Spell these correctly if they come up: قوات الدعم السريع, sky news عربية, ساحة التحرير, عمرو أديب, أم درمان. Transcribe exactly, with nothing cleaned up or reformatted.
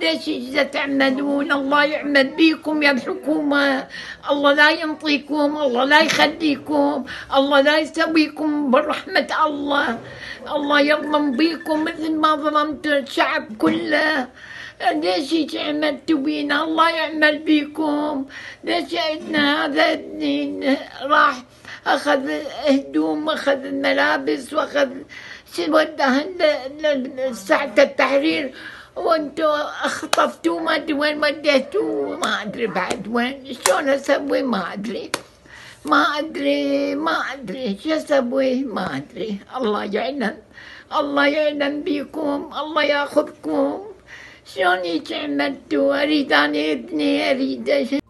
ليش تتعمدون؟ الله يعمد بيكم يا الحكومة، الله لا ينطيكم، الله لا يخليكم، الله لا يسويكم برحمة الله. الله يظلم بيكم مثل ما ظلمت الشعب كله. ليش هيك عملتوا بينا؟ الله يعمل بيكم. ليش عندنا هذا الدين راح اخذ هدوم، اخذ الملابس، واخذ شو وداهن لساحة التحرير، وانتوا خطفتوه ما ادري وين وديتوه، ما ادري بعد وين، شلون اسوي ما ادري، ما ادري ما ادري شو اسوي ما ادري. الله يعلم، الله يعلم بيكم، الله ياخذكم. شلون هيك عملتوا؟ اريد انا ابني، اريد